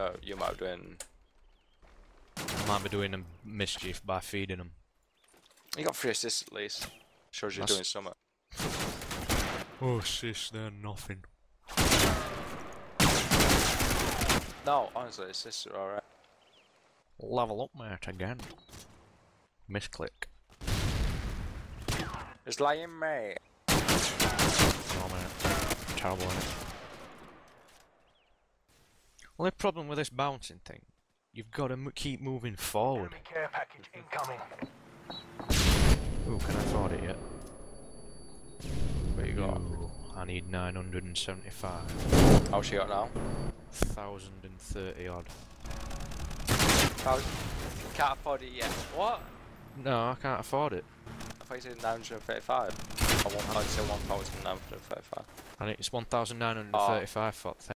So you might be doing. I might be doing them mischief by feeding them. You got 3 assists at least. Shows you're doing something. Oh sis, they're nothing. No, honestly, assists are alright. Level up, mate, again. Misclick. It's lying, mate. Oh, mate. Terrible, isn't it? Only problem with this bouncing thing, you've got to keep moving forward. Enemy care package incoming. Ooh, can I afford it yet? What you got? Ooh, I need 975. How's she got now? 1,030 odd. Can't afford it yet. What? No, I can't afford it. I thought you said 935. I want to say 1,935. And it's 1,935 for that thing.